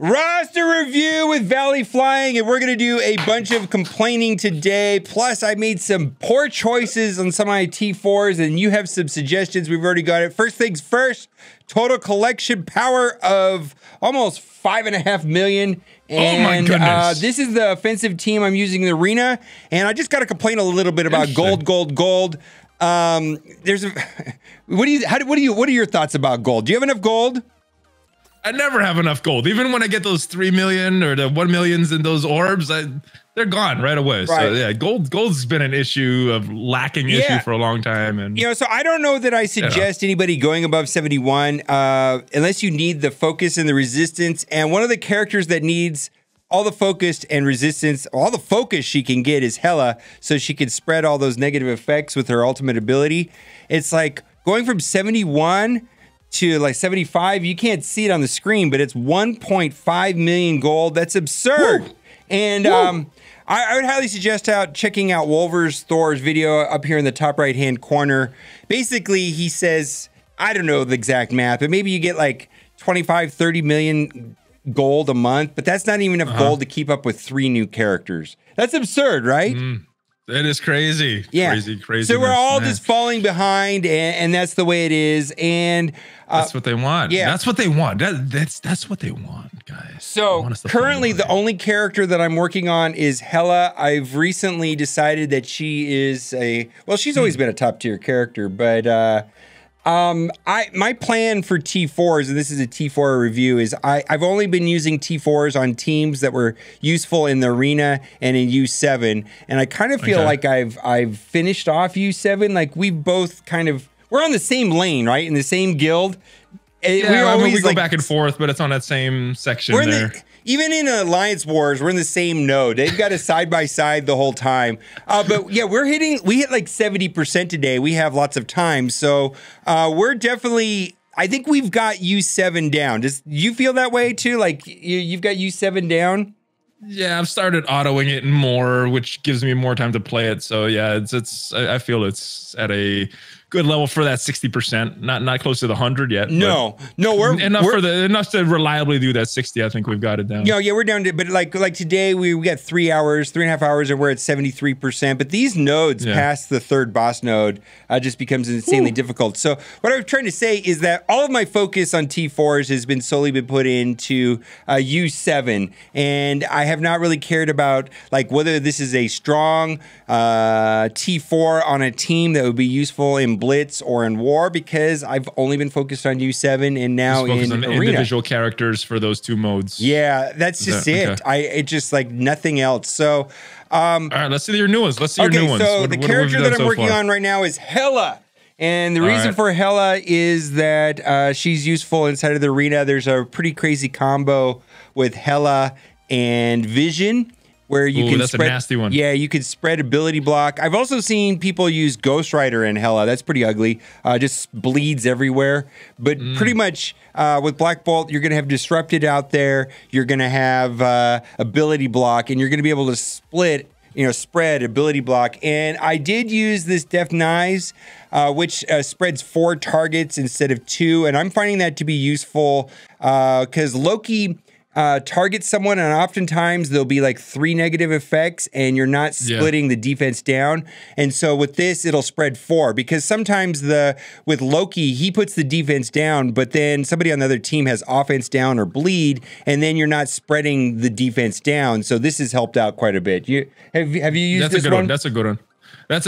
Roster review with Valley Flying, and we're gonna do a bunch of complaining today. Plus, I made some poor choices on some of my T4s, and you have some suggestions. We've already got it. First things first, total collection power of almost 5.5 million. And, oh my goodness. This is the offensive team I'm using in the arena, and I just gotta complain a little bit about gold. What are your thoughts about gold? Do you have enough gold? I never have enough gold. Even when I get those 3 million or the 1 million in those orbs, they're gone right away. Right. So yeah, gold's been an issue of lacking issue for a long time. And you know, so I don't know that I suggest anybody going above 71 unless you need the focus and the resistance. And one of the characters that needs all the focus and resistance, all the focus she can get is Hela, so she can spread all those negative effects with her ultimate ability. It's like going from 71 to like 75, you can't see it on the screen, but it's 1.5 million gold. That's absurd. Woo. And I would highly suggest checking out Wolver's Thor's video up here in the top right-hand corner. Basically, he says, I don't know the exact math, but maybe you get like 25, 30 million gold a month, but that's not even enough gold to keep up with 3 new characters. That's absurd, right? Mm. That is crazy. Yeah. Crazy. So we're all just falling behind, and that's the way it is. And that's what they want. Yeah. That's what they want. That's what they want, guys. So currently the only character that I'm working on is Hela. I've recently decided that she is she's always been a top tier character, but my plan for T4s, and this is a T4 review, is I've only been using T4s on teams that were useful in the arena and in U7, and I kind of feel like I've finished off U7. Like we've both we're on the same lane, right? In the same guild. We go back and forth, but it's on that same section there. Even in Alliance Wars, we're in the same node. They've got us side by side the whole time. But yeah, we hit like 70% today. We have lots of time. So we're definitely, I think we've got U7 down. Does you feel that way too? Like you've got U7 down? Yeah, I've started autoing it more, which gives me more time to play it. So yeah, I feel it's at a good level for that 60%. Not close to the 100 yet. No, we're enough to reliably do that 60. I think we've got it down. Yeah, we're down to, but like today we got 3.5 hours, and we're at 73%. But these nodes past the third boss node just becomes insanely difficult. So what I'm trying to say is that all of my focus on T4s has been solely put into U7, and I have not really cared about like whether this is a strong T4 on a team that would be useful in Blitz or in War, because I've only been focused on U7 and now in arena. Individual characters for those 2 modes. Yeah, that's just it. Okay. It's just like nothing else. So, all right, let's see your new ones. Let's see your new ones. So the character that I'm working on right now is Hela. And the reason for Hela is that she's useful inside of the arena. There's a pretty crazy combo with Hela and Vision, where you can spread, a nasty one. Yeah, you can spread ability block. I've also seen people use Ghost Rider in Hela. That's pretty ugly. Just bleeds everywhere. But pretty much with Black Bolt, you're going to have disrupted out there. You're going to have ability block, and you're going to be able to spread ability block. And I did use this Death Knives, which spreads 4 targets instead of 2. And I'm finding that to be useful because Loki target someone, and oftentimes there'll be like 3 negative effects, and you're not splitting the defense down. And so with this, it'll spread 4, because sometimes with Loki, he puts the defense down, but then somebody on the other team has offense down or bleed, and then you're not spreading the defense down. So this has helped out quite a bit. Have you used this one? That's a good one. That's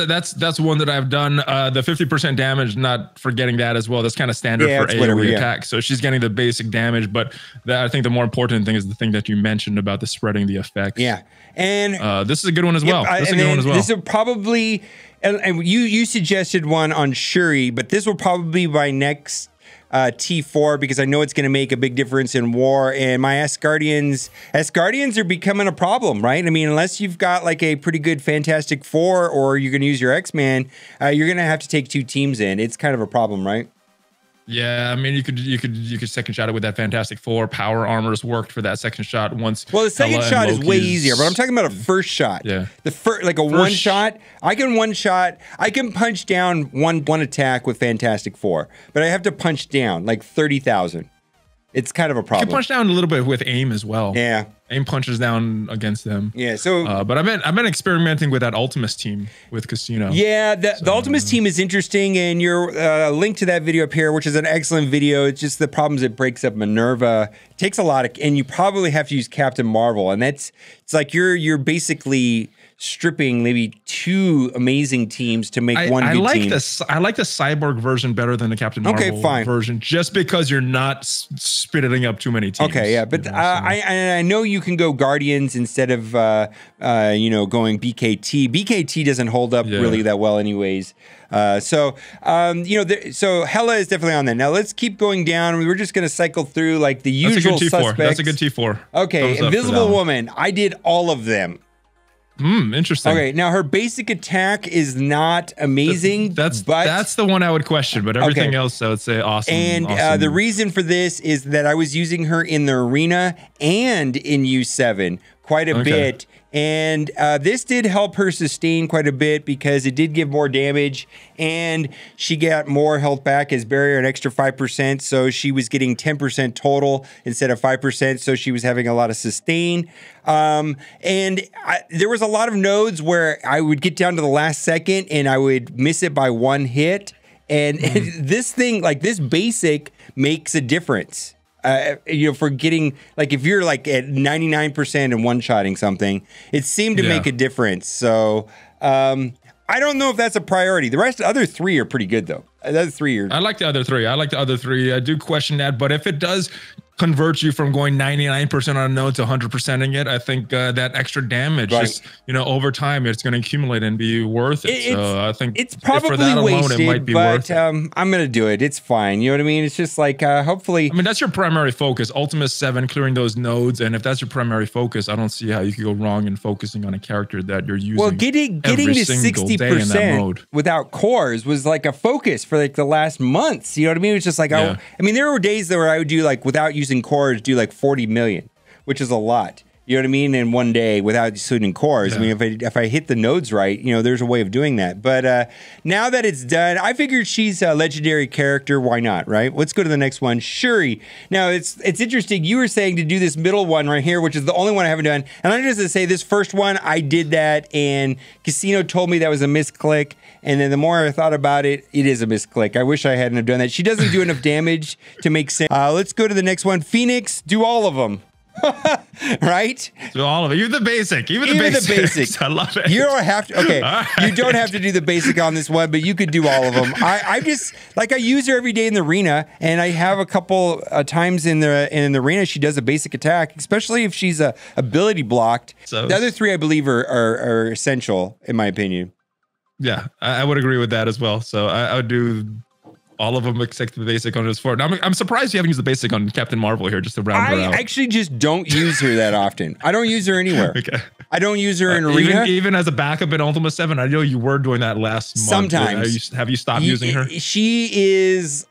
one that I've done. The 50% damage, not forgetting that as well. That's kind of standard for AoE attack. So she's getting the basic damage, but I think the more important thing is the thing that you mentioned about the spreading the effects. Yeah, and this is a good one as well. This will probably, and you suggested one on Shuri, but this will probably be my next T4, because I know it's going to make a big difference in War. And my S Guardians are becoming a problem, right? I mean, unless you've got like a pretty good Fantastic Four, or you're going to use your X-Man, you're going to have to take 2 teams in. It's kind of a problem, right? Yeah, I mean, you could second shot it with that Fantastic Four. Power armors worked for that second shot once. Well, the second shot is way easier, but I'm talking about a first shot. Yeah, like a first one shot. I can punch down one attack with Fantastic Four, but I have to punch down like 30,000. It's kind of a problem. You can punch down a little bit with aim as well. Yeah. Aim punches down against them. Yeah. So, but I've been experimenting with that Ultimus team with Casino. Yeah, the Ultimus team is interesting, and your link to that video up here, which is an excellent video. It's just the problems it breaks up Minerva. It takes a lot of, and you probably have to use Captain Marvel, and that's it's like you're basically stripping maybe two amazing teams to make one good team. I like the Cyborg version better than the Captain Marvel version, just because you're not spitting up too many teams. Okay, yeah, but you know, I know you can go Guardians instead of you know, going BKT. BKT doesn't hold up really that well, anyways. You know, so Hela is definitely on there. Now let's keep going down. We're just gonna cycle through like the usual suspects. That's a good T4. Okay, Invisible Woman. I did all of them. Hmm, interesting. Okay, now her basic attack is not amazing. That's the one I would question, but everything else I would say awesome. And the reason for this is that I was using her in the arena and in U7 quite a bit. And this did help her sustain quite a bit because it did give more damage and she got more health back as barrier, an extra 5%. So she was getting 10% total instead of 5%. So she was having a lot of sustain. There was a lot of nodes where I would get down to the last second and I would miss it by one hit. And this thing, like this basic, makes a difference. You know, for getting, like, if you're like at 99% and one-shotting something, it seemed to make a difference. So I don't know if that's a priority. The rest, the other three are pretty good though. The other three are. I like the other three. I like the other three. I do question that, but if it does convert you from going 99% on a node to 100%ing it, I think that extra damage, just, you know, over time, it's going to accumulate and be worth it. So I think it's probably for that wasted, alone, it might be worth it. I'm going to do it. It's fine. You know what I mean? It's just like, hopefully. I mean, that's your primary focus. Ultimus 7, clearing those nodes. And if that's your primary focus, I don't see how you could go wrong in focusing on a character that you're using. Well, getting to 60% without cores was like a focus for like the last months. You know what I mean? It's just like, I mean, there were days where I would do like without using cores, do like 40 million, which is a lot. You know what I mean? In one day without including cores. I mean, if I hit the nodes right, you know, there's a way of doing that. But now that it's done, I figured she's a legendary character. Why not, right? Let's go to the next one, Shuri. Now, it's interesting. You were saying to do this middle one right here, which is the only one I haven't done. And I'm just going to say this first one, I did that, and Casino told me that was a misclick. And then the more I thought about it, it is a misclick. I wish I hadn't have done that. She doesn't do enough damage to make sense. Let's go to the next one, Phoenix. Do all of them. Right? So all of it. You're the basic. Even the basic. I love it. You don't have to. Okay. Right. You don't have to do the basic on this one, but you could do all of them. I just like I use her every day in the arena, and I have a couple times in the arena she does a basic attack, especially if she's ability blocked. So the other three I believe are essential in my opinion. Yeah, I would agree with that as well. So I would do all of them except the basic on his forward. I'm surprised you haven't used the basic on Captain Marvel here just to round her out. I actually just don't use her that often. I don't use her anywhere. Okay. I don't use her in arena. Even as a backup in Ultima 7, I know you were doing that last month. Sometimes. Have you stopped using her? She is...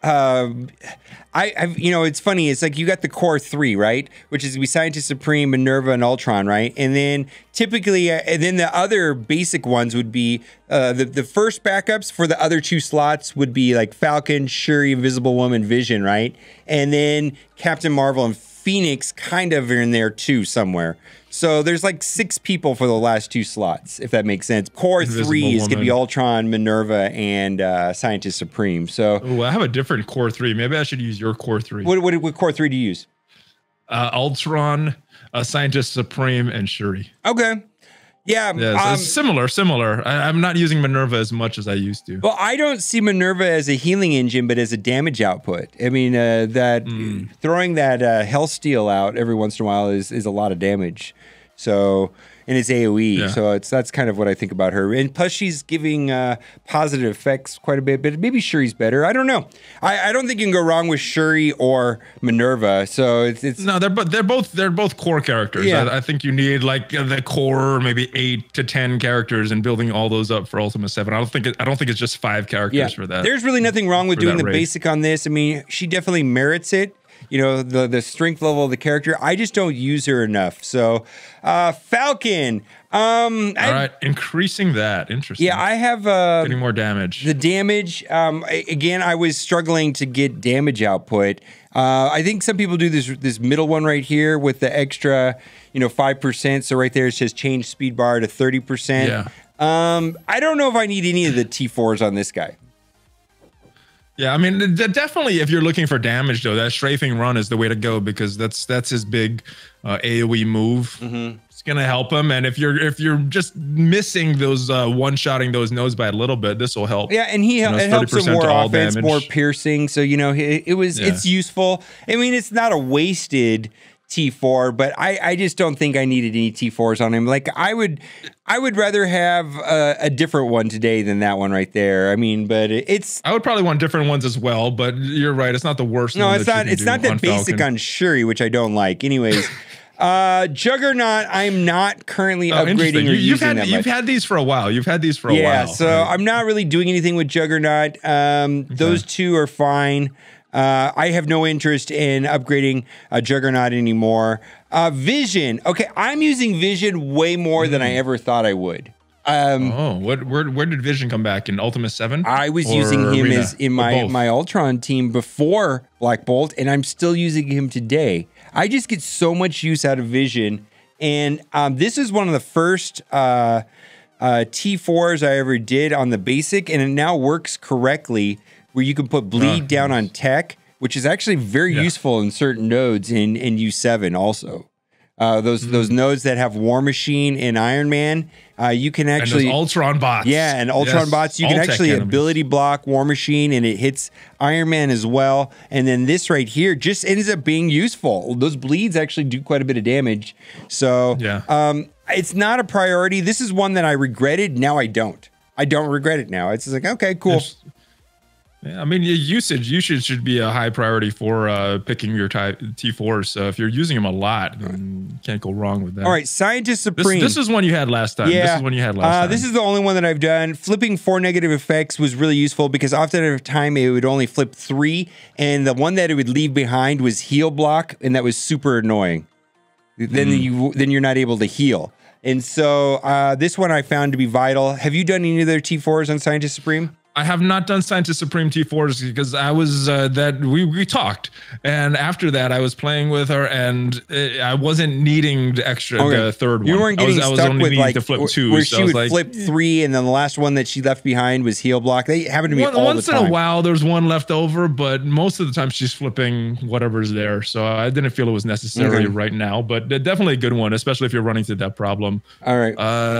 I've, you know, it's funny. It's like you got the core three, right? Which is to be Scientist Supreme, Minerva, and Ultron, right? And then typically, and then the other basic ones would be the first backups for the other two slots would be like Falcon, Shuri, Invisible Woman, Vision, right? And then Captain Marvel and Phoenix kind of are in there too somewhere. So there's like six people for the last two slots, if that makes sense. Core three is going to be Ultron, Minerva, and Scientist Supreme. So ooh, I have a different core three. Maybe I should use your core three. What core three do you use? Ultron, Scientist Supreme, and Shuri. Okay. Yeah. So similar. I'm not using Minerva as much as I used to. Well, I don't see Minerva as a healing engine, but as a damage output. I mean, throwing that Hell Steel out every once in a while is a lot of damage. So, and it's AoE. Yeah. So that's kind of what I think about her. And plus she's giving positive effects quite a bit, but maybe Shuri's better. I don't know. I don't think you can go wrong with Shuri or Minerva. So it's no, they're both core characters. Yeah. I think you need like the core, maybe 8 to 10 characters and building all those up for Ultima 7. I don't think it's just 5 characters for that. There's really nothing wrong with doing the basic on this. I mean, she definitely merits it. You know, the strength level of the character. I just don't use her enough. So Falcon, All right, increasing that. Interesting. Yeah, I have getting more damage. The damage. Again, I was struggling to get damage output. I think some people do this middle one right here with the extra, 5%. So right there, it says change speed bar to 30%. Yeah. I don't know if I need any of the T4s on this guy. Yeah, I mean, definitely if you're looking for damage, though, that strafing run is the way to go because that's his big AoE move. Mm-hmm. It's going to help him. And if you're just missing those, one-shotting those nodes by a little bit, this will help. Yeah, and it helps him more offense, more piercing. So, it's useful. I mean, it's not a wasted T4, but I just don't think I needed any T4s on him. Like, I would rather have a different one today than that one right there. I mean, but I would probably want different ones as well, but you're right. It's not the worst. No, it's not that basic on Shuri, which I don't like. Anyways, Juggernaut, I'm not currently upgrading or using that much. You've had these for a while. Yeah, so I'm not really doing anything with Juggernaut. Those two are fine. I have no interest in upgrading Juggernaut anymore. Vision. Okay, I'm using Vision way more than I ever thought I would. Where did Vision come back? In Ultima 7? I was using him Arena, as in my Ultron team before Black Bolt, and I'm still using him today. I just get so much use out of Vision, and this is one of the first T4s I ever did on the basic, and it now works correctly, where you can put bleed down on tech, which is actually very useful in certain nodes in U7 also. Those nodes that have War Machine and Iron Man, you can actually... And those Ultron bots. Yeah, and Ultron bots. You can actually ability block War Machine, and it hits Iron Man as well. And then this right here just ends up being useful. Those bleeds actually do quite a bit of damage. So it's not a priority. This is one that I regretted. Now I don't. I don't regret it now. It's just like, okay, cool. Yeah, I mean, your usage should be a high priority for picking your T4s. So if you're using them a lot, then you can't go wrong with that. All right, Scientist Supreme. This is one you had last time. Yeah. This is one you had last time. This is the only one that I've done. Flipping 4 negative effects was really useful because often at a time it would only flip 3, and the one that it would leave behind was heal block, and that was super annoying. Then you're not able to heal. And so this one I found to be vital. Have you done any of their T4s on Scientist Supreme? I have not done Scientist Supreme T4s because I was we talked, and after that I was playing with her, and I wasn't needing the extra the third one. You weren't getting stuck with like flip 2, where she would flip 3, and then the last one that she left behind was heal block. They happened to me once in a while. There's one left over, but most of the time she's flipping whatever's there. So I didn't feel it was necessary right now, but definitely a good one, especially if you're running through that problem. All right,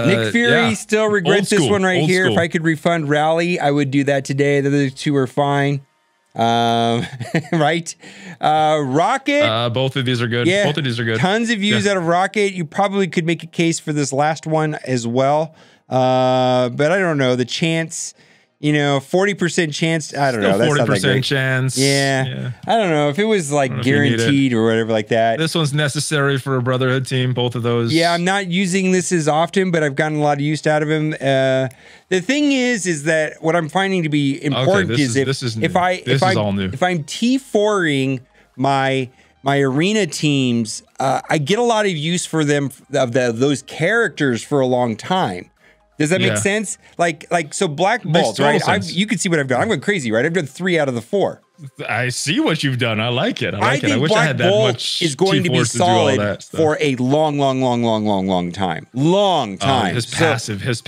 Nick Fury still regrets this one right here. If I could refund Rally, I would do that today. The other two are fine. Right? Rocket. Both of these are good. Yeah, both of these are good. Tons of views out of Rocket. You probably could make a case for this last one as well. But I don't know. The chance, 40% chance. I don't know. That's 40% chance. Yeah. I don't know. If it was like guaranteed or whatever like that. This one's necessary for a Brotherhood team, both of those. Yeah, I'm not using this as often, but I've gotten a lot of use out of him. The thing is that what I'm finding to be important if I'm T4ing my arena teams, I get a lot of use for them those characters for a long time. Does that make sense? Like so Black Bolt, right? You can see what I've done. I'm going crazy, right? I've done 3 out of the 4. I see what you've done. I like it. I like it. I wish I had that much. Is going to be solid for a long time. Long time. His passive is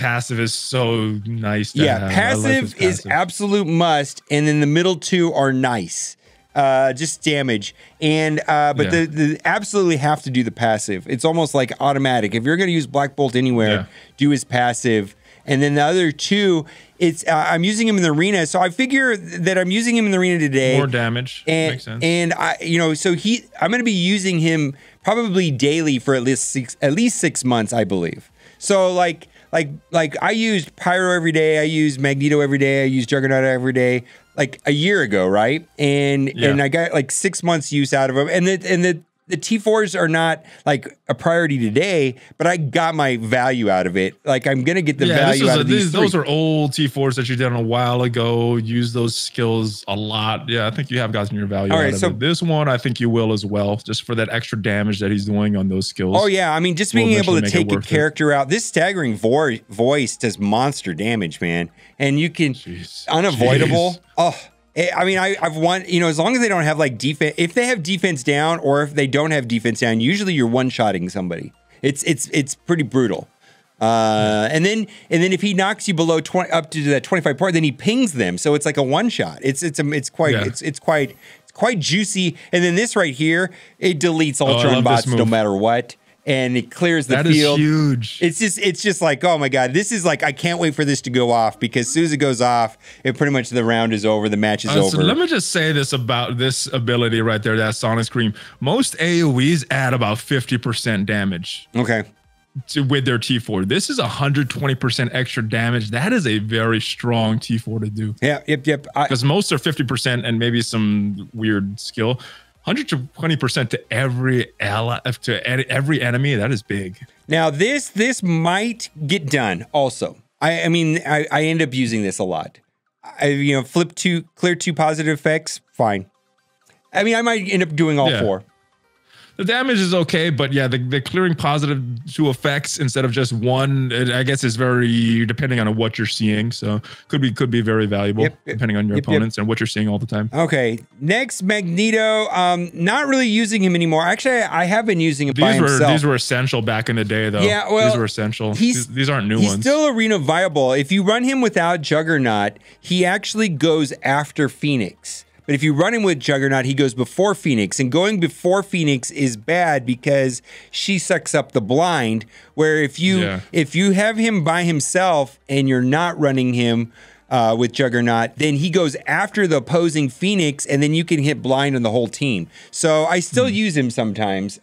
so nice. Passive is absolute must. And then the middle two are nice. Just damage. And but they absolutely have to do the passive. It's almost like automatic. If you're going to use Black Bolt anywhere, do his passive. And then the other two, it's I'm using him in the arena, so I figure that I'm using him in the arena today. More damage, makes sense. And I'm going to be using him probably daily for at least six months, I believe. So like I used Pyro every day, I used Magneto every day, I used Juggernaut every day, like a year ago, right? And I got like 6 months use out of him, and the the T4s are not like a priority today, but I got my value out of it. Like I'm going to get the value out of these. Those are old T4s that you did a while ago. Use those skills a lot. Yeah, I think you have gotten your value out of it. This one, I think you will as well, just for that extra damage that he's doing on those skills. Oh yeah, I mean, just being able to take a character out. This staggering voice does monster damage, man. And you can, unavoidable. Oh, I mean, I've won, you know, as long as they don't have like defense, if they have defense down or if they don't have defense down, usually you're one-shotting somebody. It's pretty brutal. And then if he knocks you below 20, up to that 25 part, then he pings them. So it's like a one-shot. It's quite juicy. And then this right here, it deletes Ultron bots no matter what. And it clears the field. That is huge. It's just like, oh my God, this is like, I can't wait for this to go off, because as soon as it goes off, it pretty much the round is over, the match is over. So let me just say this about this ability right there, that Sonic Scream. Most AoEs add about 50% damage. Okay. With their T4. This is 120% extra damage. That is a very strong T4 to do. Yeah, yep. Because most are 50% and maybe some weird skill. 120% to every ally, to every enemy. That is big. Now this might get done. Also, I mean I end up using this a lot. You know, flip two, clear two positive effects. Fine. I mean, I might end up doing all four. The damage is okay, but yeah, the clearing positive two effects instead of just one, I guess, is very depending on what you're seeing. So could be very valuable depending on your opponents and what you're seeing all the time. Okay, next Magneto. Not really using him anymore. Actually, I have been using him by himself. These were essential back in the day, though. Yeah, well, these were essential. These aren't new ones. He's still arena viable. If you run him without Juggernaut, he actually goes after Phoenix. But if you run him with Juggernaut, he goes before Phoenix. And going before Phoenix is bad because she sucks up the blind. Where if you have him by himself and you're not running him with Juggernaut, then he goes after the opposing Phoenix, and then you can hit blind on the whole team. So I still use him sometimes.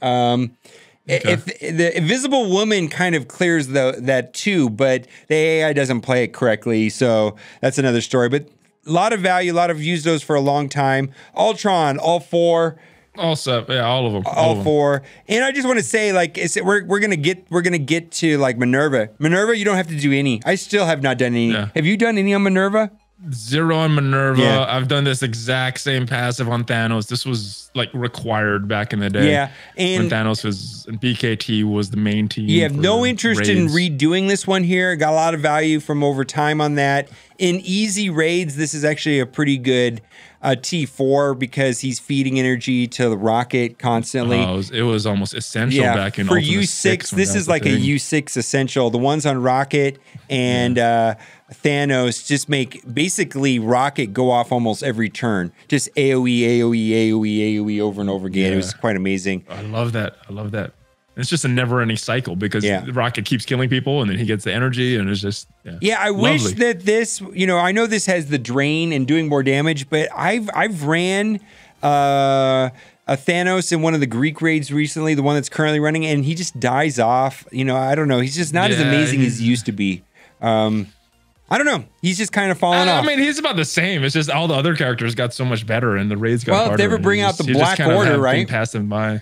If the Invisible Woman kind of clears that too, but the AI doesn't play it correctly. So that's another story. But a lot of value, a lot of used those for a long time. Ultron, all four. Also, yeah, all of them. All four. And I just want to say, like, we're gonna get to like Minerva. Minerva, you don't have to do any. I still have not done any. Yeah. Have you done any on Minerva? Zero on Minerva. Yeah. I've done this exact same passive on Thanos. This was like required back in the day. Yeah, and when Thanos was and BKT was the main team. You have no interest in redoing this one here. Got a lot of value from over time on that. In easy raids, this is actually a pretty good T4 because he's feeding energy to the Rocket constantly. It was almost essential back in for Ultimate U6. 6 this is like a U6 essential. The ones on Rocket and Thanos just make basically Rocket go off almost every turn. Just AoE, AoE, AoE, AoE over and over again. Yeah. It was quite amazing. I love that. I love that. It's just a never-ending cycle because Rocket keeps killing people and then he gets the energy and it's just I wish that this, you know, I know this has the drain and doing more damage, but I've ran a Thanos in one of the Greek raids recently, the one that's currently running, and he just dies off. You know, I don't know. He's just not as amazing as he used to be. I don't know. He's just kind of falling off. I mean, he's about the same. It's just all the other characters got so much better and the raids got harder. Well, if they ever bring out the Black Order, right? Passing by.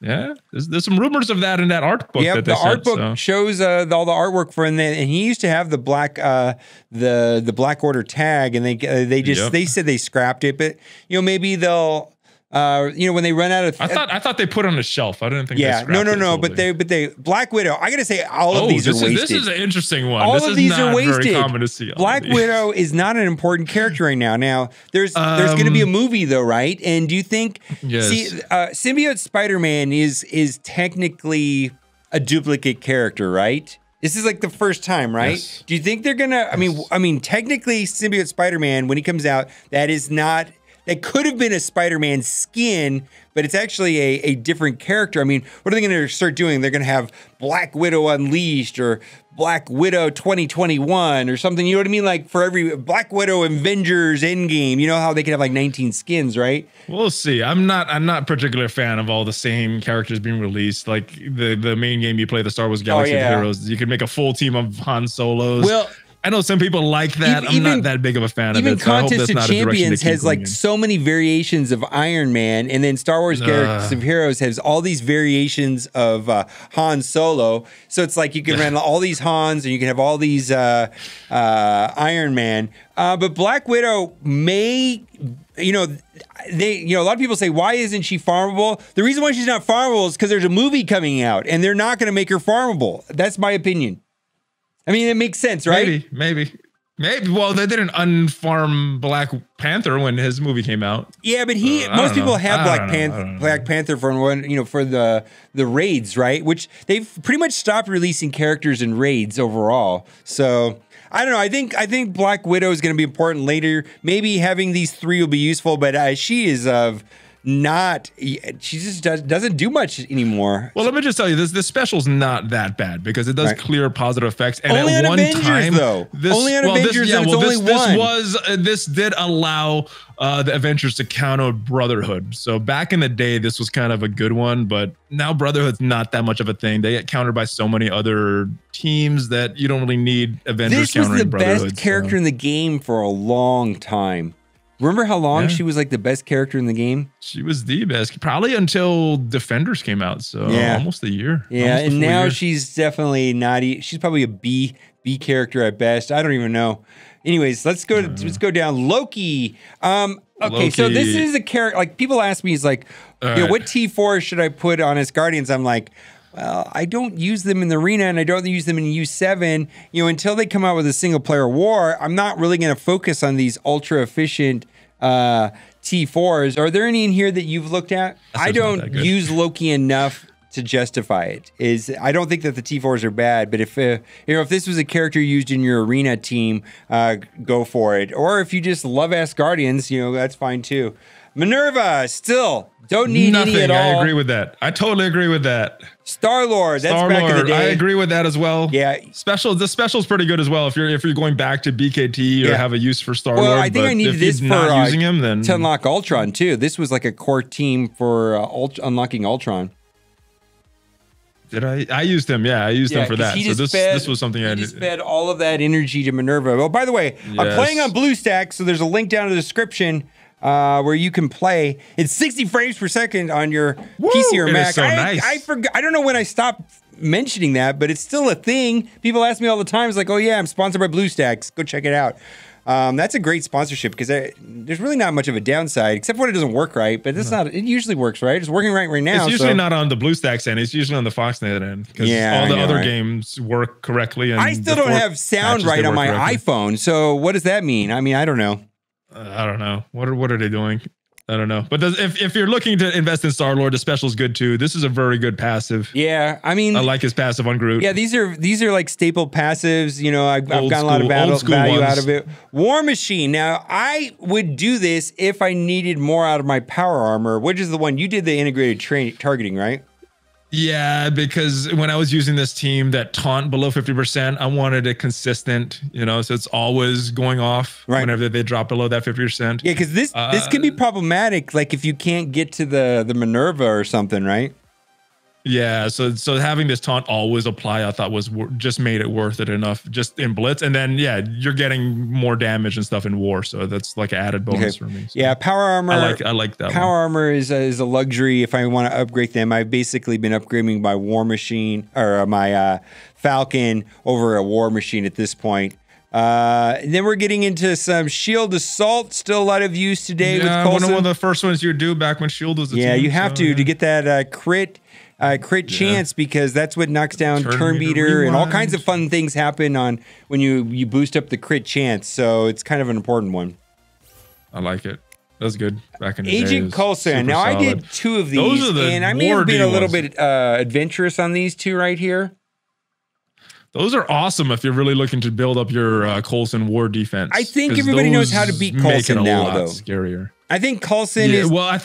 Yeah, there's some rumors of that in that art book. Yeah, the art book shows all the artwork for him, and he used to have the black the Black Order tag, and they said they scrapped it, but you know maybe they'll you know when they run out of. I thought they put it on a shelf. I didn't think. Yeah, they no, but they Black Widow. I gotta say all of these are wasted. This is an interesting one. All of these are wasted. Very common to see. Black Widow is not an important character right now. Now there's going to be a movie though, right? And do you think? Yes. See, Symbiote Spider Man is technically a duplicate character, right? This is like the first time, right? Yes. Do you think they're gonna? I mean, technically, Symbiote Spider Man when he comes out, that is not. That could have been a Spider-Man skin, but it's actually a different character. I mean, what are they going to start doing? They're going to have Black Widow Unleashed or Black Widow 2021 or something. You know what I mean? Like for every Black Widow Avengers Endgame, you know how they can have like 19 skins, right? We'll see. I'm not particular fan of all the same characters being released. Like the main game you play, the Star Wars Galaxy of Heroes, you can make a full team of Han Solos. Well, I know some people like that. Even, I'm not that big of a fan of it. Even Contest of Champions has like so many variations of Iron Man, and then Star Wars Characters of Heroes has all these variations of Han Solo. So it's like you can run all these Hans, and you can have all these Iron Man. But Black Widow may, a lot of people say, why isn't she farmable? The reason why she's not farmable is because there's a movie coming out, and they're not going to make her farmable. That's my opinion. I mean, it makes sense, right? Maybe. Well, they didn't unfarm Black Panther when his movie came out. Yeah, but most people have Black Panther for the raids, right? Which they've pretty much stopped releasing characters in raids overall. So I don't know. I think Black Widow is going to be important later. Maybe having these three will be useful, but she is of. She just doesn't do much anymore. Well, let me just tell you, this special's not that bad because it does clear positive effects. And only at on one Avengers, time, though. This, only on well, Avengers, this, yeah, and it's well, only this, one. This did allow the Avengers to count out Brotherhood. So back in the day, this was kind of a good one, but now Brotherhood's not that much of a thing. They get countered by so many other teams that you don't really need Avengers countering Brotherhood. This was the best character in the game for a long time. Remember how long she was like the best character in the game? She was the best, probably until Defenders came out. So almost a year. Yeah, and now she's definitely not. She's probably a B character at best. I don't even know. Anyways, let's go down Loki. Okay, Loki. So this is a character. Like people ask me, he's like, what T4 should I put on as Guardians? I'm like, well, I don't use them in the arena and I don't use them in U7. Until they come out with a single player war, I'm not really going to focus on these ultra efficient T4s. Are there any in here that you've looked at? I don't use Loki enough to justify it. I don't think that the T4s are bad, but if if this was a character used in your arena team, go for it. Or if you just love Asgardians, that's fine too. Minerva, still don't need nothing. Any at all. I agree with that. I totally agree with that. Star-Lord, that's back in the day. I agree with that as well. Yeah, the special's pretty good as well. If you're going back to BKT or have a use for Star-Lord. Well, I think I needed this for using him then to unlock Ultron too. This was like a core team for unlocking Ultron. Did I used him? Yeah, I used him for that. So this was something I just fed all of that energy to Minerva. Oh, by the way, I'm playing on BlueStacks, so there's a link down in the description. Where you can play. It's 60 frames per second on your PC or Mac. It is so nice. I forgot. I don't know when I stopped mentioning that, but it's still a thing. People ask me all the time. It's like, oh yeah, I'm sponsored by BlueStacks. Go check it out. That's a great sponsorship because there's really not much of a downside except when it doesn't work right. But it usually works right. It's working right now. It's usually not on the BlueStacks end. It's usually on the Foxnet end because all the other games work correctly. And I still don't have sound right on my iPhone. So what does that mean? I mean, I don't know. I don't know. What are they doing? I don't know. But if you're looking to invest in Star-Lord, the special's good too. This is a very good passive. Yeah, I mean, I like his passive on Groot. Yeah, these are like staple passives. I've gotten a lot of value out of it. War Machine. Now, I would do this if I needed more out of my power armor, which is the one you did the integrated targeting, right? Yeah, because when I was using this team that taunt below 50%, I wanted it consistent, so it's always going off whenever they drop below that 50%. Yeah, because this can be problematic, like if you can't get to the Minerva or something, right? Yeah, so having this taunt always apply, I thought was just made it worth it enough just in Blitz. And then, you're getting more damage and stuff in War. So that's like an added bonus for me. So yeah, Power Armor. I like that Power Armor is a luxury if I want to upgrade them. I've basically been upgrading my War Machine or my Falcon over a War Machine at this point. And then we're getting into some Shield Assault. Still a lot of use today with Coulson. One of the first ones you would do back when Shield was a team. Yeah, you have to get that crit chance because that's what knocks down turn meter and all kinds of fun things happen when you boost up the crit chance. So it's kind of an important one. I like it. That's good. Back in the Agent Coulson. Now solid. I did two of these, and I may have been a little bit adventurous on these two right here. Those are awesome if you're really looking to build up your Coulson war defense. I think everybody knows how to beat Coulson now, though. Scarier. I think Coulson is. Well, I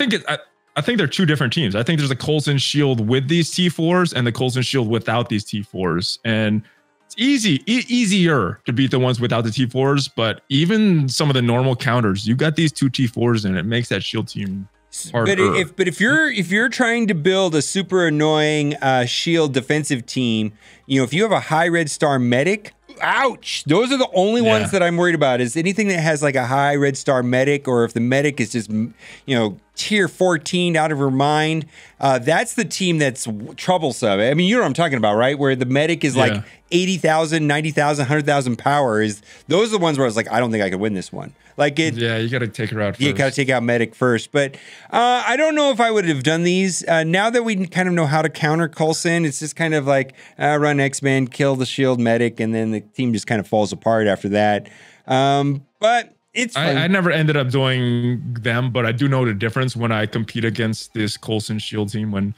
think they're two different teams. I think there's a Coulson shield with these T4s and the Coulson shield without these T4s. And it's easier to beat the ones without the T4s, but even some of the normal counters, you got these two T4s and it makes that shield team harder. But if you're trying to build a super annoying shield defensive team, if you have a high red star medic, Ouch! Those are the only ones that I'm worried about, is anything that has like a high red star medic, or if the medic is just, you know, tier 14 out of her mind. That's the team that's troublesome. I mean, you know what I'm talking about, right? Where the medic is like 80,000, 90,000, 100,000 power. Those are the ones where I was like, I don't think I could win this one. Like it. Yeah, you got to take her out first. You got to take out medic first. But I don't know if I would have done these. Now that we kind of know how to counter Coulson, it's just kind of like run X-Men, kill the shield medic, and then the team just kind of falls apart after that. But it's fun. I never ended up doing them, but I do know the difference when I compete against this Coulson shield team when...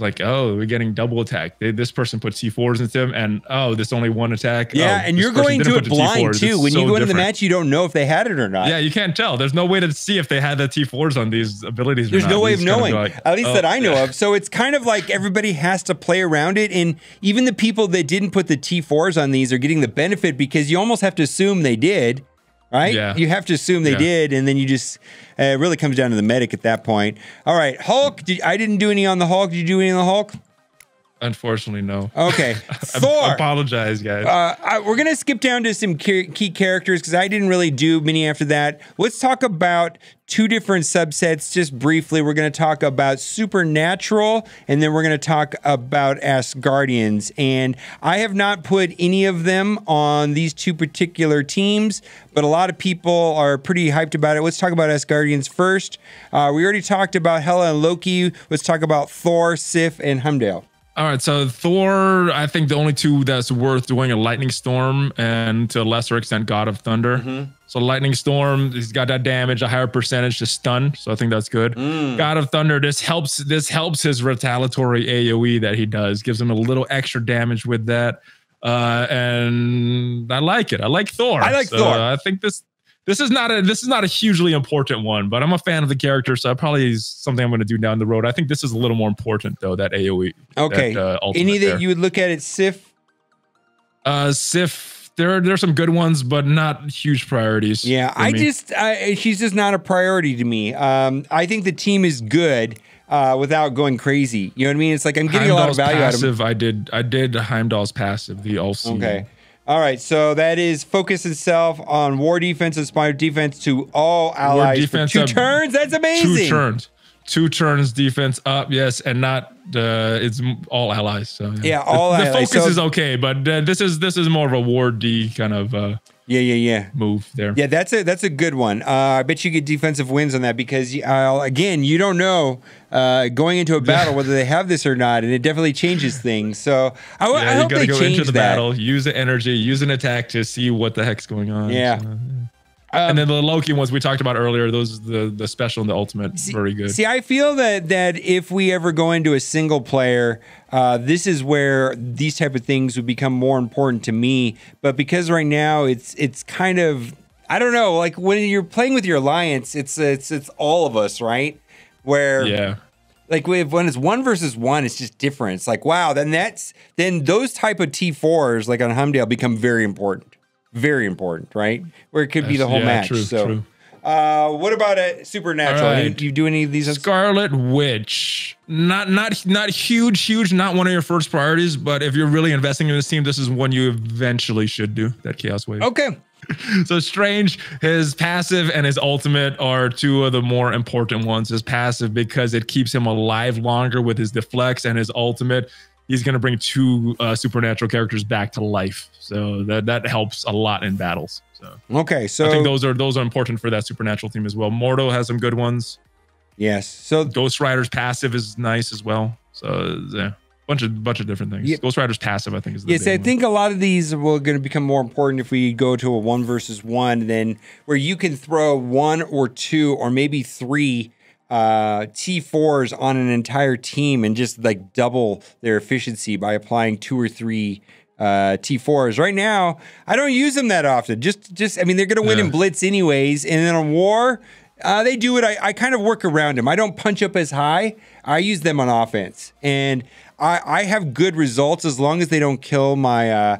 Like, oh, we're getting double attack. This person put C4s into them, and oh, this only one attack. Yeah, and you're going to it blind too. When you go into the match, you don't know if they had it or not. Yeah, you can't tell. There's no way to see if they had the T4s on these abilities. There's no way of knowing, at least that I know of. So it's kind of like everybody has to play around it, and even the people that didn't put the T4s on these are getting the benefit because you almost have to assume they did. Right? Yeah. You have to assume they did, and then you just, it really comes down to the medic at that point. All right, Hulk, I didn't do any on the Hulk. Did you do any on the Hulk? Unfortunately, no. Okay. Thor. I apologize, guys. We're going to skip down to some key characters because I didn't really do many after that. Let's talk about two different subsets just briefly. We're going to talk about Supernatural, and then we're going to talk about Asgardians. And I have not put any of them on these two particular teams, but a lot of people are pretty hyped about it. Let's talk about Asgardians first. We already talked about Hela and Loki. Let's talk about Thor, Sif, and Heimdall. All right, so Thor, I think the only two that's worth doing are Lightning Storm and, to a lesser extent, God of Thunder. Mm-hmm. So Lightning Storm, he's got that damage, a higher percentage to stun, so I think that's good. God of Thunder, this helps his retaliatory AoE that he does, gives him a little extra damage with that, and I like it. I like Thor. I like Thor. I think this is not a hugely important one, but I'm a fan of the character, so probably is something I'm going to do down the road. I think this is a little more important, though, that AoE. Okay. Any that you would look at Sif? Sif, there's some good ones, but not huge priorities. Yeah, she's just not a priority to me. I think the team is good. Without going crazy, you know what I mean? It's like I'm getting Heimdall's a lot of value out of him. I did Heimdall's passive, the all-seeing. Okay. All right, so that is focus itself on war defense, inspire defense to all allies. War defense for 2 turns, that's amazing. 2 turns. 2 turns defense up, yes, and not it's all allies. So yeah all the allies. The focus is okay, but this is more of a war D kind of move there. Yeah, that's a good one. I bet you get defensive wins on that because again, you don't know going into a battle whether they have this or not, and it definitely changes things. So I hope they change that. You gotta go into the battle, use the energy, use an attack to see what the heck's going on. Yeah. So, and then the Loki ones we talked about earlier, those the special and the ultimate, very good. See, I feel that if we ever go into a single player, this is where these type of things would become more important to me. But because right now it's kind of, I don't know, like when you're playing with your alliance, it's all of us, right? Where like when it's 1v1, it's just different. It's like, wow, then those type of T4s like on Heimdall become very important. Very important, right? Where it could be the whole match. True, so, true. What about a Supernatural? Right. Do you do any of these? Scarlet Witch, not huge, not one of your first priorities. But if you're really investing in this team, this is one you eventually should do. That Chaos Wave. Okay. So Strange, his passive and his ultimate are two of the more important ones. His passive because it keeps him alive longer with his deflects, and his ultimate, he's going to bring 2 supernatural characters back to life. So that helps a lot in battles. So okay, so I think those are important for that supernatural team as well. Mordo has some good ones. Yes. So Ghost Rider's passive is nice as well. So yeah, bunch of different things. Yeah. Ghost Rider's passive, I think, is the yes. I think a lot of these are going to become more important if we go to a 1v1, then where you can throw 1 or 2 or maybe 3. T4s on an entire team and just like double their efficiency by applying 2 or 3 T4s. Right now, I don't use them that often. I mean, they're going to win in Blitz anyways. And then on War, they do it. I kind of work around them. I don't punch up as high. I use them on offense. And I have good results as long as they don't kill my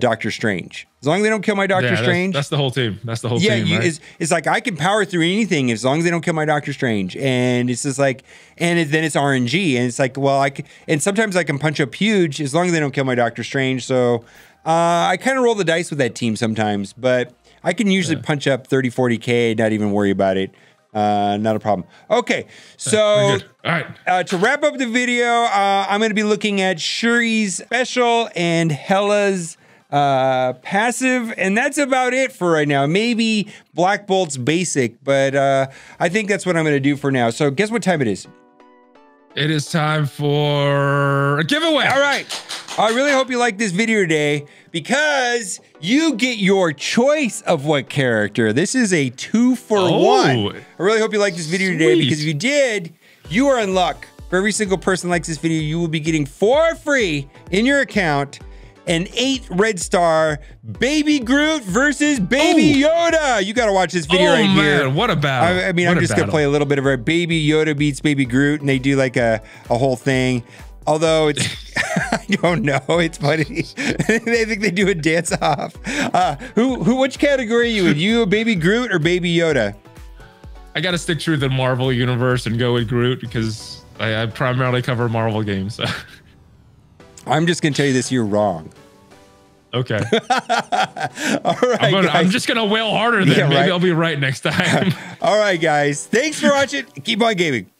Doctor Strange. As long as they don't kill my Doctor Strange. That's the whole team. That's the whole team. Yeah, right? It's like I can power through anything as long as they don't kill my Doctor Strange. And it's just like, then it's RNG. And it's like, well, and sometimes I can punch up huge as long as they don't kill my Doctor Strange. So I kind of roll the dice with that team sometimes, but I can usually punch up 30, 40K, not even worry about it. Not a problem. Okay, so all right. To wrap up the video, I'm going to be looking at Shuri's special and Hela's passive, and that's about it for right now. Maybe Black Bolt's basic, but I think that's what I'm going to do for now. So guess what time it is? It is time for a giveaway. All right. I really hope you like this video today because you get your choice of what character. This is a 2-for-1. I really hope you like this video today because if you did, you are in luck. For every single person who likes this video, you will be getting for free in your account an 8 red star Baby Groot versus Baby Yoda. You gotta watch this video right here. Oh man, what a battle. I mean, I'm just gonna play a little bit of our Baby Yoda beats Baby Groot and they do like a whole thing. Although it's, I don't know, it's funny. They think they do a dance off. Which category are you in? You a Baby Groot or Baby Yoda? I gotta stick true to the Marvel universe and go with Groot because I primarily cover Marvel games. So. I'm just gonna tell you this, you're wrong. Okay. All right, I'm just gonna wail harder then. Yeah, maybe I'll be right next time. All right, guys. Thanks for watching. Keep on gaming.